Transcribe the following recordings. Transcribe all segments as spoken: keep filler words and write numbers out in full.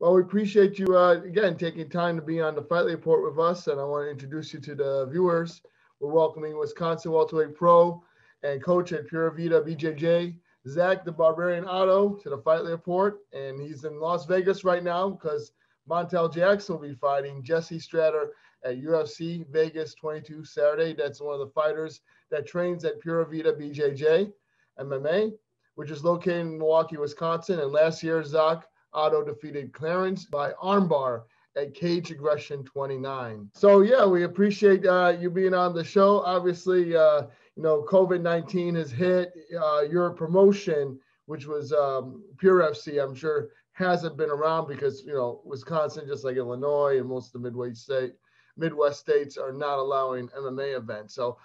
Well, we appreciate you, uh, again, taking time to be on the Fightlete Report with us. And I want to introduce you to the viewers. We're welcoming Wisconsin welterweight pro and coach at Pura Vida B J J, Zak the Barbarian Ottow, to the Fightlete Report. And he's in Las Vegas right now because Montel Jackson will be fighting Jesse Strader at U F C Vegas twenty-two Saturday. That's one of the fighters that trains at Pura Vida B J J M M A, which is located in Milwaukee, Wisconsin. And last year, Zak Ottow defeated Clarence by armbar at Caged Aggression twenty-nine. So yeah, we appreciate uh, you being on the show. Obviously, uh, you know, COVID nineteen has hit uh, your promotion, which was um, Pure F C. I'm sure hasn't been around because, you know, Wisconsin, just like Illinois and most of the Midwest state, Midwest states are not allowing M M A events. So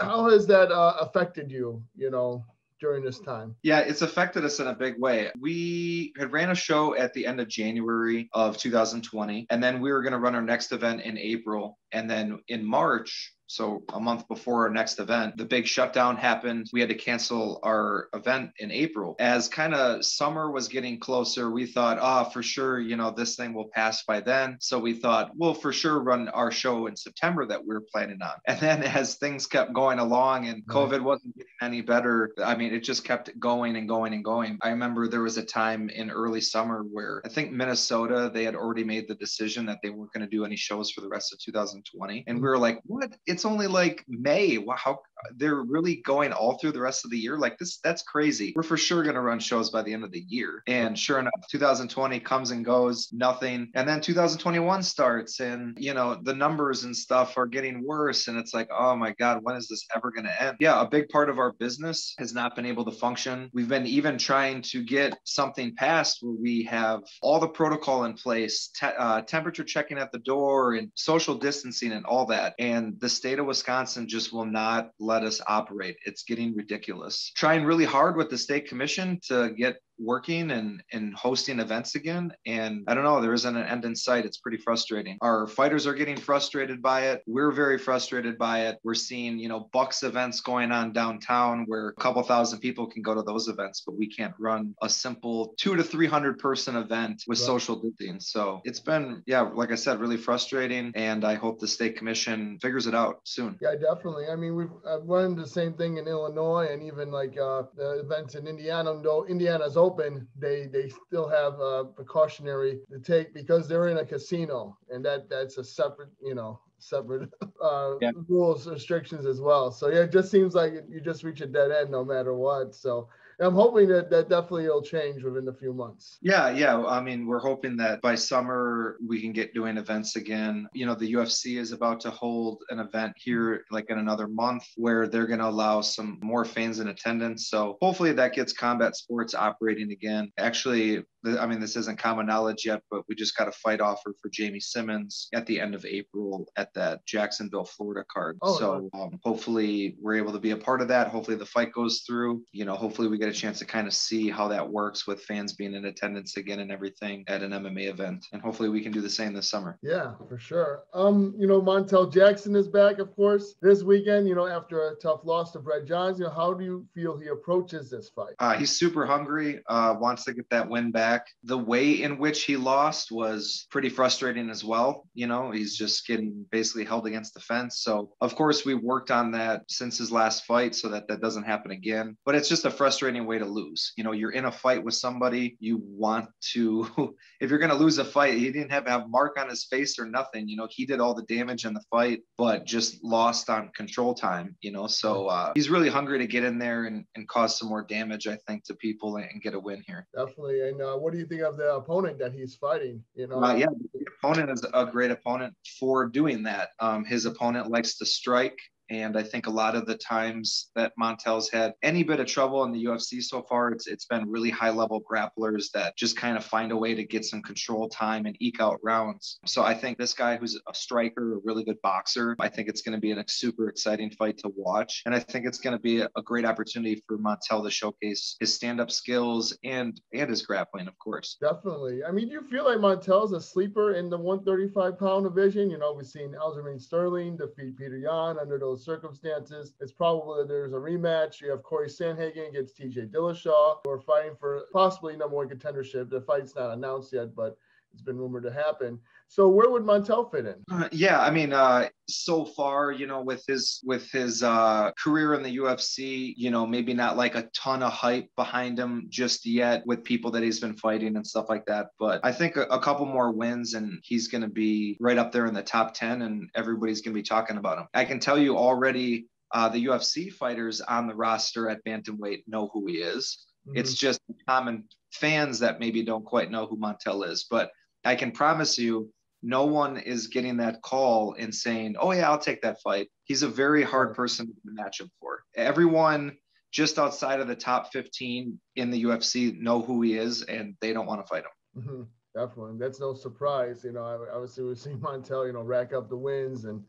how has that uh, affected you, you know, during this time? Yeah, it's affected us in a big way. We had ran a show at the end of January of two thousand twenty, and then we were going to run our next event in April. And then in March, so a month before our next event, the big shutdown happened. We had to cancel our event in April. As kind of summer was getting closer, we thought, ah, oh, for sure, you know, this thing will pass by then. So we thought, we'll for sure run our show in September that we were planning on. And then as things kept going along and COVID wasn't getting any better, I mean, it just kept going and going and going. I remember there was a time in early summer where I think Minnesota, they had already made the decision that they weren't going to do any shows for the rest of two thousand twenty. And we were like, what? It's only like May. Wow, how they're really going all through the rest of the year like this? That's crazy. We're for sure going to run shows by the end of the year. And sure enough, two thousand twenty comes and goes, nothing. And then two thousand twenty-one starts, and you know, the numbers and stuff are getting worse, and it's like, oh my god, when is this ever going to end? Yeah, a big part of our business has not been able to function. We've been even trying to get something passed where we have all the protocol in place, te uh, temperature checking at the door and social distancing and all that, and the state of Wisconsin just will not let us operate. It's getting ridiculous. Trying really hard with the state commission to get working and, and hosting events again. And I don't know, there isn't an end in sight. It's pretty frustrating. Our fighters are getting frustrated by it. We're very frustrated by it. We're seeing, you know, Bucks events going on downtown where a couple thousand people can go to those events, but we can't run a simple two to three hundred person event with right. social distancing. So it's been, yeah, like I said, really frustrating. And I hope the state commission figures it out soon. Yeah, definitely. I mean, we've I've run the same thing in Illinois and even like uh, the events in Indiana. No, Indiana's open, they they still have a precautionary to take because they're in a casino, and that that's a separate, you know, separate uh, yeah. rules, restrictions as well. So yeah, it just seems like you just reach a dead end no matter what. So I'm hoping that that definitely will change within a few months. Yeah, yeah. I mean, we're hoping that by summer we can get doing events again. You know, the U F C is about to hold an event here like in another month where they're going to allow some more fans in attendance. So hopefully that gets combat sports operating again. Actually, I mean, this isn't common knowledge yet, but we just got a fight offer for Jamie Simmons at the end of April at that Jacksonville, Florida card. Oh, so no. um, hopefully we're able to be a part of that. Hopefully the fight goes through. You know, hopefully we get a chance to kind of see how that works with fans being in attendance again and everything at an M M A event. And hopefully we can do the same this summer. Yeah, for sure. Um, you know, Montel Jackson is back, of course, this weekend, you know, after a tough loss to Brett Johns. You know, how do you feel he approaches this fight? Uh, he's super hungry, uh, wants to get that win back. The way in which he lost was pretty frustrating as well. You know, he's just getting basically held against the fence. So, of course, we worked on that since his last fight so that that doesn't happen again. But it's just a frustrating way to lose. You know, you're in a fight with somebody you want to, if you're going to lose a fight, he didn't have a mark on his face or nothing. You know, he did all the damage in the fight, but just lost on control time, you know. So uh, he's really hungry to get in there and, and cause some more damage, I think, to people and get a win here. Definitely. And uh, what do you think of the opponent that he's fighting? You know, uh, yeah, the opponent is a great opponent for doing that. Um, his opponent likes to strike. And I think a lot of the times that Montel's had any bit of trouble in the U F C so far, it's it's been really high-level grapplers that just kind of find a way to get some control time and eke out rounds. So I think this guy who's a striker, a really good boxer, I think it's going to be a super exciting fight to watch. And I think it's going to be a great opportunity for Montel to showcase his stand-up skills and, and his grappling, of course. Definitely. I mean, do you feel like Montel's a sleeper in the one thirty-five pound division? You know, we've seen Aljamain Sterling defeat Peter Yan under those circumstances. It's probable that there's a rematch. You have Corey Sanhagen against T J Dillashaw, who are fighting for possibly number one contendership. The fight's not announced yet, but it's been rumored to happen. So where would Montel fit in? Uh, yeah, I mean, uh, so far, you know, with his with his uh, career in the U F C, you know, maybe not like a ton of hype behind him just yet with people that he's been fighting and stuff like that. But I think a, a couple more wins and he's going to be right up there in the top ten and everybody's going to be talking about him. I can tell you already, uh, the U F C fighters on the roster at bantamweight know who he is. Mm-hmm. It's just common fans that maybe don't quite know who Montel is. But I can promise you, no one is getting that call and saying, oh, yeah, I'll take that fight. He's a very hard person to match him for. Everyone just outside of the top fifteen in the U F C know who he is, and they don't want to fight him. Mm-hmm. Definitely. That's no surprise. You know, obviously we've seen Montel, you know, rack up the wins and,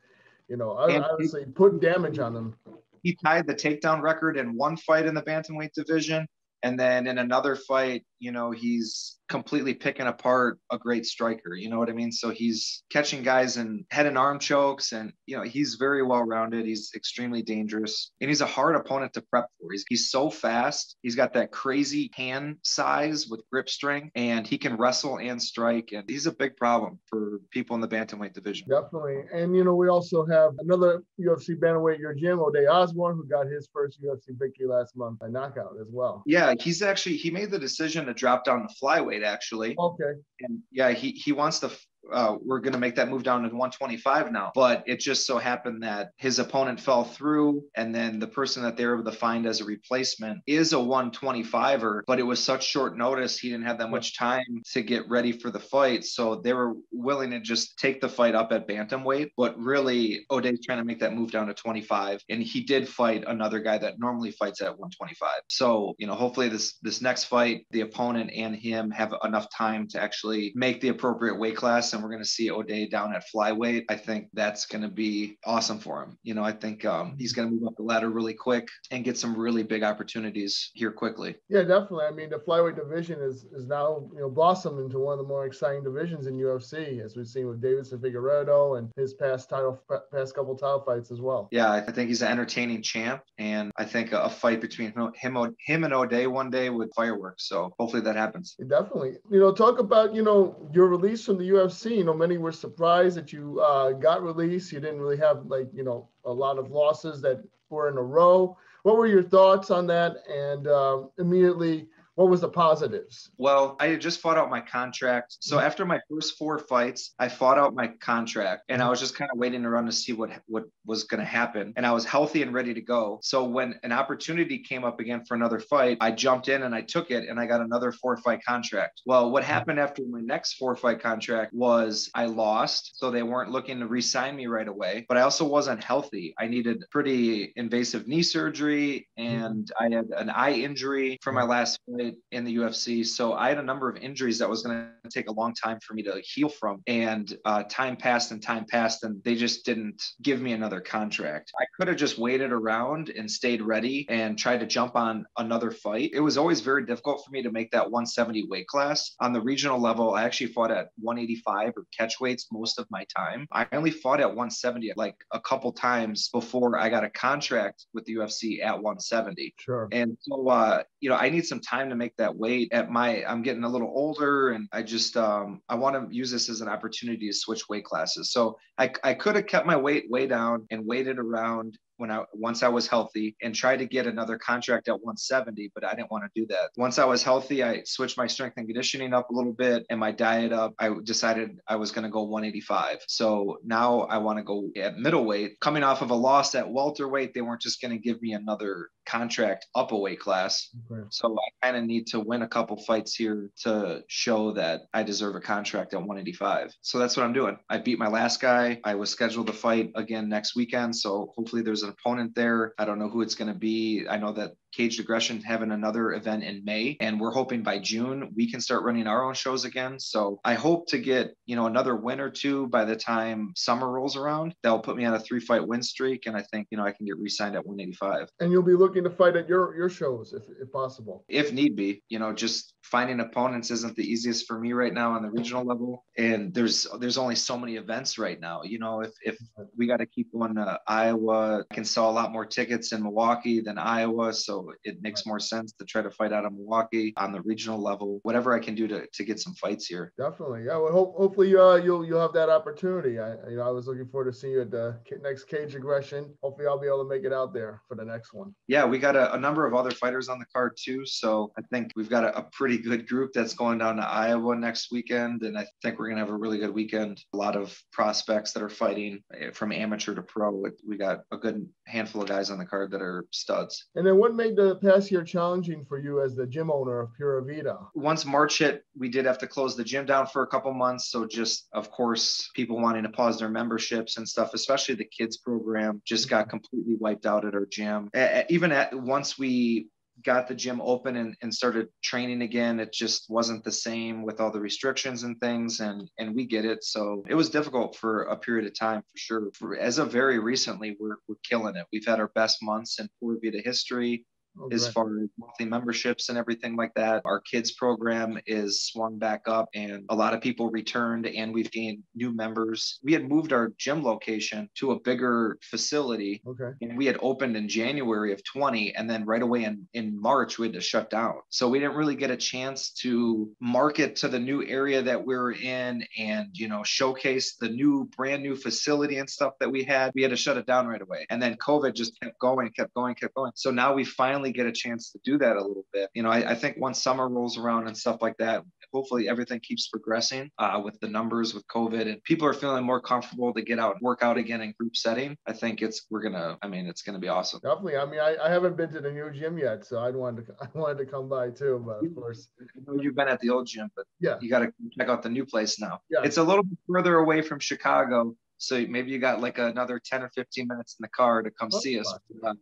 you know, and obviously he, put damage on him. He tied the takedown record in one fight in the bantamweight division. And then in another fight, you know, he's completely picking apart a great striker. You know what I mean? So he's catching guys in head and arm chokes and, you know, he's very well-rounded. He's extremely dangerous and he's a hard opponent to prep for. He's, he's so fast. He's got that crazy hand size with grip strength and he can wrestle and strike. And he's a big problem for people in the bantamweight division. Definitely. And, you know, we also have another U F C bantamweight, your gym, Ode Osbourne, who got his first U F C victory last month, a knockout as well. Yeah, he's actually, he made the decision to drop down to flyweight actually. Okay. And yeah, he he wants to uh we're going to make that move down to one twenty-five now, but it just so happened that his opponent fell through and then the person that they were able to find as a replacement is a one twenty-fiver, but it was such short notice he didn't have that much time to get ready for the fight, so they were willing to just take the fight up at bantamweight, but really Ode's trying to make that move down to twenty-five and he did fight another guy that normally fights at one twenty-five. So, you know, hopefully this this next fight the opponent and him have enough time to actually make the appropriate weight class. And we're going to see Ode down at flyweight. I think that's going to be awesome for him. You know, I think um, he's going to move up the ladder really quick and get some really big opportunities here quickly. Yeah, definitely. I mean, the flyweight division is is now, you know, blossomed into one of the more exciting divisions in U F C, as we've seen with Davidson Figueredo and his past title, past couple title fights as well. Yeah, I think he's an entertaining champ, and I think a, a fight between him, him, him and Ode one day would fireworks. So hopefully that happens. Yeah, definitely. You know, talk about, you know, your release from the U F C. You know, many were surprised that you uh, got released. You didn't really have, like, you know, a lot of losses that were in a row. What were your thoughts on that? And uh, immediately, what was the positives? Well, I had just fought out my contract. So after my first four fights, I fought out my contract and I was just kind of waiting around to see what, what was going to happen. And I was healthy and ready to go. So when an opportunity came up again for another fight, I jumped in and I took it and I got another four fight contract. Well, what happened after my next four fight contract was I lost. So they weren't looking to re-sign me right away, but I also wasn't healthy. I needed pretty invasive knee surgery and I had an eye injury from my last fight in the U F C. So I had a number of injuries that was going to take a long time for me to heal from. And uh, time passed and time passed and they just didn't give me another contract. I could have just waited around and stayed ready and tried to jump on another fight. It was always very difficult for me to make that one seventy weight class. On the regional level, I actually fought at one eighty-five or catch weights most of my time. I only fought at one seventy like a couple times before I got a contract with the U F C at one seventy. Sure. And so, uh, you know, I need some time to make that weight at my, I'm getting a little older and I just, um, I want to use this as an opportunity to switch weight classes. So I, I could have kept my weight way down and waited around when I, once I was healthy and tried to get another contract at one seventy, but I didn't want to do that. Once I was healthy, I switched my strength and conditioning up a little bit and my diet up. I decided I was going to go one eighty-five. So now I want to go at middleweight. Coming off of a loss at welterweight, they weren't just going to give me another contract up a weight class. Okay. So I kind of need to win a couple fights here to show that I deserve a contract at one eighty-five. So that's what I'm doing. I beat my last guy. I was scheduled to fight again next weekend. So hopefully there's a an opponent there. I don't know who it's going to be. I know that Caged Aggression having another event in May, and we're hoping by June we can start running our own shows again. So I hope to get, you know, another win or two by the time summer rolls around. That'll put me on a three-fight win streak, and I think, you know, I can get re-signed at one eighty-five. And you'll be looking to fight at your your shows if, if possible, if need be. You know, just finding opponents isn't the easiest for me right now on the regional level, and there's there's only so many events right now. You know, if if we got to keep going to Iowa, I can sell a lot more tickets in Milwaukee than Iowa, so. So it makes more sense to try to fight out of Milwaukee on the regional level, whatever I can do to, to get some fights here. Definitely. Yeah. Well, hope, hopefully uh, you'll, you'll have that opportunity. I, you know, I was looking forward to seeing you at the next Caged Aggression. Hopefully I'll be able to make it out there for the next one. Yeah. We got a, a number of other fighters on the card too. So I think we've got a, a pretty good group that's going down to Iowa next weekend. And I think we're going to have a really good weekend. A lot of prospects that are fighting from amateur to pro. We got a good handful of guys on the card that are studs. And then what made the past year challenging for you as the gym owner of Pura Vida? Once March hit, we did have to close the gym down for a couple months. So just, of course, people wanting to pause their memberships and stuff, especially the kids program, just got completely wiped out at our gym. Even at once we got the gym open and, and started training again, it just wasn't the same with all the restrictions and things, and and we get it. So it was difficult for a period of time, for sure. For, as of very recently, we're, we're killing it. We've had our best months in Pura Vida history. Oh, as far as monthly memberships and everything like that. Our kids program is swung back up and a lot of people returned and we've gained new members. We had moved our gym location to a bigger facility. Okay. And we had opened in January of twenty. And then right away in, in March, we had to shut down. So we didn't really get a chance to market to the new area that we were in and, you know, showcase the new brand new facility and stuff that we had. We had to shut it down right away. And then COVID just kept going, kept going, kept going. So now we finally get a chance to do that a little bit. You know, I, I think once summer rolls around and stuff like that, hopefully everything keeps progressing uh, with the numbers, with COVID, and people are feeling more comfortable to get out and work out again in group setting. I think it's, we're going to, I mean, it's going to be awesome. Definitely. I mean, I, I haven't been to the new gym yet, so I'd wanted to, I wanted to come by too, but of course. I know you've been at the old gym, but yeah, you got to check out the new place now. Yeah. It's a little bit further away from Chicago. So maybe you got like another ten or fifteen minutes in the car to come oh, see us,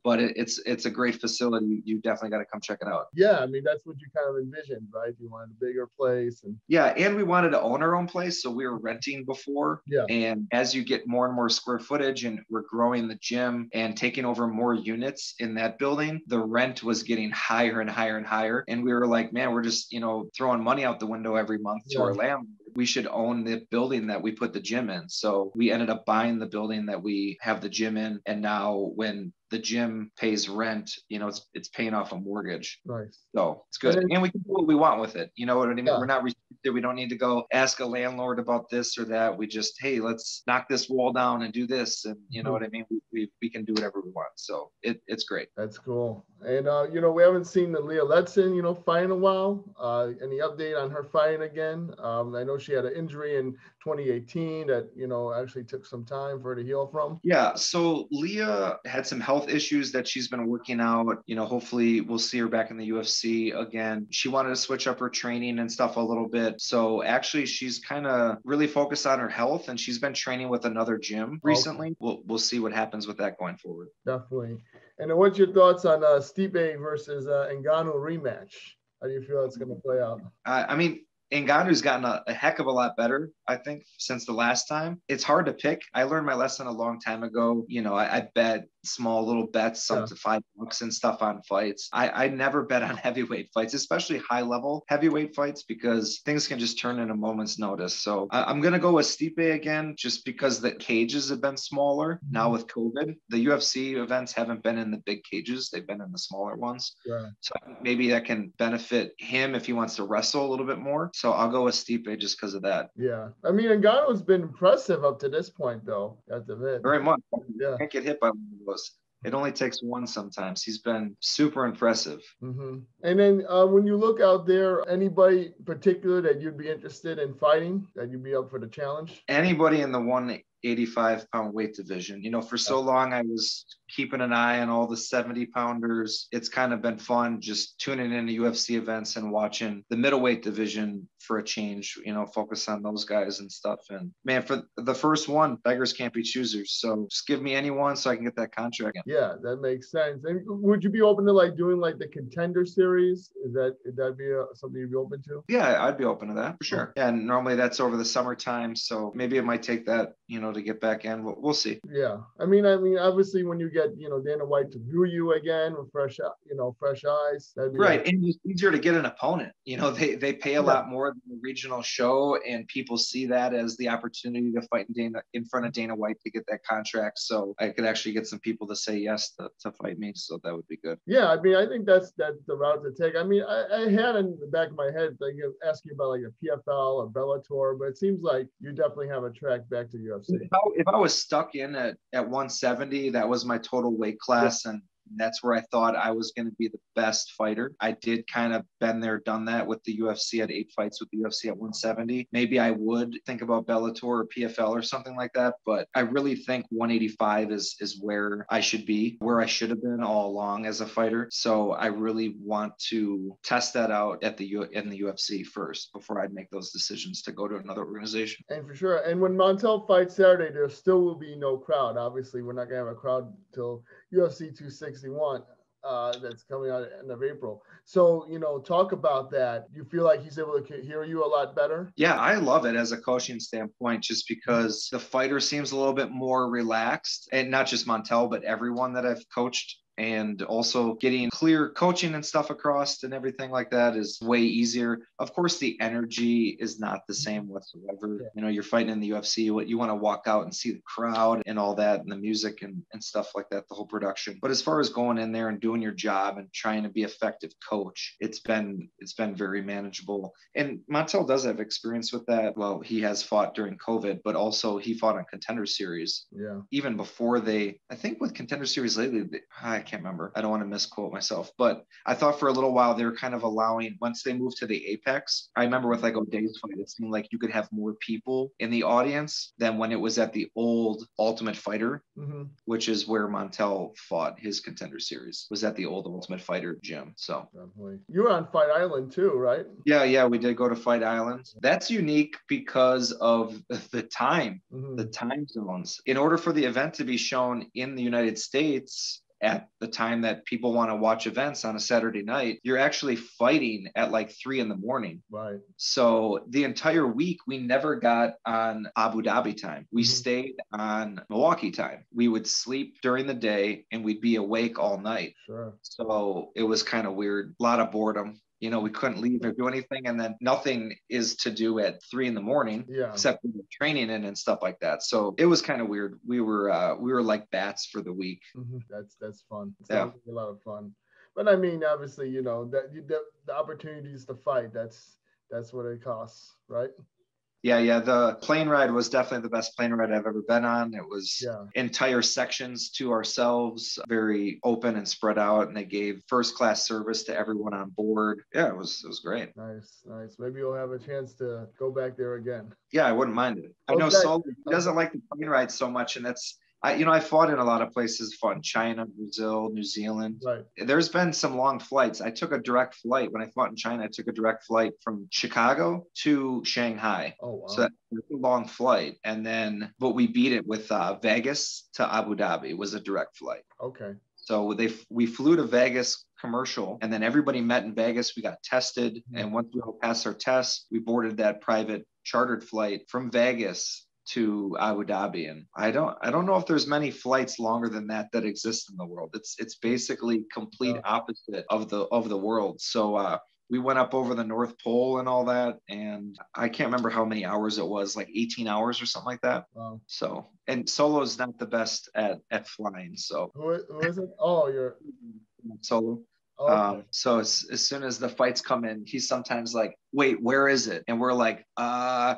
but it, it's it's a great facility. You definitely got to come check it out. Yeah, I mean, that's what you kind of envisioned, right? You wanted a bigger place. And yeah, and we wanted to own our own place. So we were renting before. Yeah. And as you get more and more square footage and we're growing the gym and taking over more units in that building, the rent was getting higher and higher and higher. And we were like, man, we're just, you know, throwing money out the window every month yeah. to our landlord. We should own the building that we put the gym in. So we ended up buying the building that we have the gym in. And now when the gym pays rent, you know, it's it's paying off a mortgage. Nice. So it's good. And, then, and we can do what we want with it. You know what I mean? Yeah. We're not restricted. We don't need to go ask a landlord about this or that. We just, hey, let's knock this wall down and do this. And you know mm-hmm. what I mean? We, we, we can do whatever we want. So it, it's great. That's cool. And, uh, you know, we haven't seen the Leah Ledson, you know, fight in a while. Uh, any update on her fighting again? Um, I know she had an injury in twenty eighteen that, you know, actually took some time for her to heal from. Yeah. So Leah had some health issues that she's been working out. You know, hopefully we'll see her back in the U F C again. She wanted to switch up her training and stuff a little bit. So actually she's kind of really focused on her health and she's been training with another gym recently. Okay. We'll, we'll see what happens with that going forward. Definitely. And then what's your thoughts on uh, Stipe versus uh, Ngannou rematch? How do you feel that's going to play out? I, I mean, Ngannou's gotten a, a heck of a lot better, I think, since the last time. It's hard to pick. I learned my lesson a long time ago. You know, I, I bet small little bets, some yeah. to five bucks and stuff on fights. I, I never bet on heavyweight fights, especially high level heavyweight fights, because things can just turn in a moment's notice. So I, I'm going to go with Stipe again, just because the cages have been smaller mm-hmm. now with COVID. The U F C events haven't been in the big cages. They've been in the smaller ones. Yeah. So maybe that can benefit him if he wants to wrestle a little bit more. So I'll go with Stipe just because of that. Yeah. I mean, Ngannou's been impressive up to this point, though. That's a bit. Very much. Yeah. You can't get hit by one of those. It only takes one sometimes. He's been super impressive. Mm-hmm. And then uh, when you look out there, anybody in particular that you'd be interested in fighting, that you'd be up for the challenge? Anybody in the one eighty-five pound weight division. You know, for so long, I was keeping an eye on all the seventy pounders. It's kind of been fun just tuning into U F C events and watching the middleweight division for a change, you know, focus on those guys and stuff. And man, for the first one, beggars can't be choosers. So just give me anyone so I can get that contract. Yeah, that makes sense. And would you be open to like doing like the contender series? Is that, would that be a, something you'd be open to? Yeah, I'd be open to that for sure. And normally that's over the summertime. So maybe it might take that, you know, to get back in. We'll, we'll see. Yeah. I mean, I mean, obviously when you get, you know, Dana White to view you again with fresh, you know, fresh eyes. That'd be right. Like, and it's easier to get an opponent. You know, they, they pay a yeah. lot more than the regional show, and people see that as the opportunity to fight in Dana, in front of Dana White to get that contract. So I could actually get some people to say yes to, to fight me. So that would be good. Yeah. I mean, I think that's, that's the route to take. I mean, I, I had in the back of my head, like asking about like a P F L or Bellator, but it seems like you definitely have a track back to U F C. If I, if I was stuck in at, at one seventy, that was my total weight class. Yeah. And that's where I thought I was going to be the best fighter. I did kind of been there, done that with the U F C at eight fights with the U F C at one seventy. Maybe I would think about Bellator or P F L or something like that, but I really think one eighty-five is is where I should be, where I should have been all along as a fighter. So I really want to test that out at the U- in the U F C first before I'd make those decisions to go to another organization. And for sure. And when Montel fights Saturday, there still will be no crowd. Obviously, we're not going to have a crowd until U F C two sixty-one uh, that's coming out at the end of April. So, you know, talk about that. You feel like he's able to hear you a lot better? Yeah, I love it as a coaching standpoint, just because the fighter seems a little bit more relaxed, and not just Montel, but everyone that I've coached. And also getting clear coaching and stuff across and everything like that is way easier. Of course, the energy is not the same whatsoever. Yeah. You know, you're fighting in the U F C. What you want to walk out and see the crowd and all that, and the music and, and stuff like that, the whole production. But as far as going in there and doing your job and trying to be effective coach, it's been it's been very manageable. And Montel does have experience with that. Well, he has fought during COVID, but also he fought on Contender Series. Yeah. Even before they, I think with Contender Series lately, they, I I can't remember. I don't want to misquote myself, but I thought for a little while they were kind of allowing, once they moved to the Apex, I remember with like Ode's fight, it seemed like you could have more people in the audience than when it was at the old Ultimate Fighter, mm-hmm. which is where Montel fought his Contender Series, was at the old Ultimate Fighter gym. So definitely. You were on Fight Island too, right? Yeah, yeah, we did go to Fight Island. That's unique because of the time, mm-hmm. the time zones. In order for the event to be shown in the United States, at the time that people want to watch events on a Saturday night, you're actually fighting at like three in the morning. Right. So the entire week, we never got on Abu Dhabi time. We mm-hmm. stayed on Milwaukee time. We would sleep during the day and we'd be awake all night. Sure. So it was kind of weird. A lot of boredom. You know, we couldn't leave or do anything. And then nothing is to do at three in the morning, yeah. except for training and, and stuff like that. So it was kind of weird. We were, uh, we were like bats for the week. Mm-hmm. That's, that's fun. It's yeah. a lot of fun. But I mean, obviously, you know, that the, the opportunities to fight, that's, that's what it costs, right? Yeah, yeah. The plane ride was definitely the best plane ride I've ever been on. It was yeah. entire sections to ourselves, very open and spread out. And they gave first class service to everyone on board. Yeah, it was it was great. Nice, nice. Maybe you'll have a chance to go back there again. Yeah, I wouldn't mind it. I okay. know Solo doesn't like the plane ride so much, and that's I, you know, I fought in a lot of places, fought in China, Brazil, New Zealand. Right. There's been some long flights. I took a direct flight. When I fought in China, I took a direct flight from Chicago to Shanghai. Oh, wow. So that was a long flight. And then, but we beat it with uh, Vegas to Abu Dhabi. It was a direct flight. Okay. So they we flew to Vegas commercial, and then everybody met in Vegas. We got tested. Mm-hmm. And once we all passed our tests, we boarded that private chartered flight from Vegas to Abu Dhabi. And I don't, I don't know if there's many flights longer than that that exist in the world. It's, it's basically complete yeah. opposite of the, of the world. So, uh, we went up over the North Pole and all that. And I can't remember how many hours it was, like eighteen hours or something like that. Wow. So, and Solo's not the best at, at flying. So who, who is it? Oh, you're Solo. Oh, okay. Um, so as, as soon as the fights come in, he's sometimes like, wait, where is it? And we're like, uh,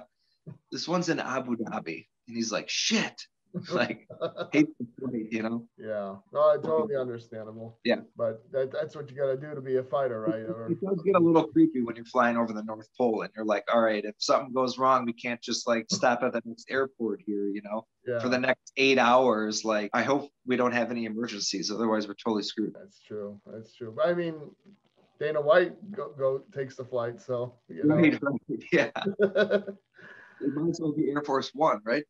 this one's in Abu Dhabi. And he's like, shit. Like, hate the fight, you know? Yeah. No, totally understandable. Yeah. But that, that's what you got to do to be a fighter, right? Or... It does get a little creepy when you're flying over the North Pole and you're like, all right, if something goes wrong, we can't just like stop at the next airport here, you know? Yeah. For the next eight hours, like, I hope we don't have any emergencies. Otherwise, we're totally screwed. That's true. That's true. But I mean, Dana White go, go takes the flight. So, you know. Right, right. Yeah. It might as well be Air Force One, right?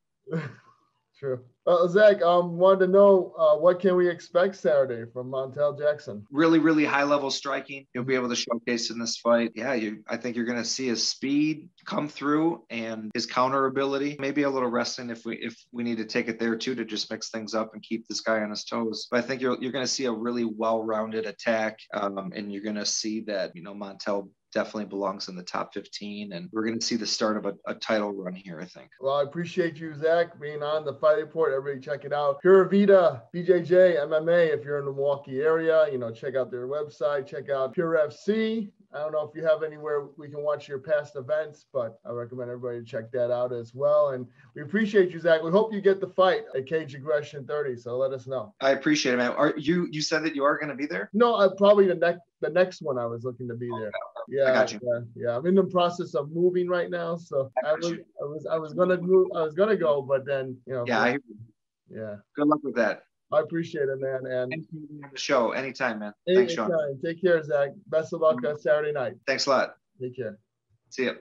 True. Uh, Zach, um, wanted to know uh, what can we expect Saturday from Montel Jackson? Really, really high-level striking. You'll be able to showcase in this fight. Yeah, you. I think you're going to see his speed come through and his counter ability. Maybe a little wrestling if we if we need to take it there too to just mix things up and keep this guy on his toes. But I think you're you're going to see a really well-rounded attack, um, and you're going to see that you know Montel definitely belongs in the top fifteen, and we're going to see the start of a, a title run here, I think. Well, I appreciate you, Zach, being on the Fight Report. Everybody check it out. Pura Vida B J J M M A, if you're in the Milwaukee area, you know, check out their website, check out Pure F C. I don't know if you have anywhere we can watch your past events, but I recommend everybody to check that out as well. And we appreciate you, Zach. We hope you get the fight at Caged Aggression thirty, so let us know. I appreciate it, man. Are you, you said that you are going to be there? No, I, probably the next the next one I was looking to be there. Yeah, I got you. yeah, yeah. I'm in the process of moving right now, so I, I was you. I was I was gonna move, I was gonna go, but then you know. Yeah, I hear you. Yeah. Good luck with that. I appreciate it, man. And thank you for the show anytime, man. Anytime. Thanks, Sean. Take care, Zach. Best of luck on Saturday night. Thanks a lot. Take care. See ya.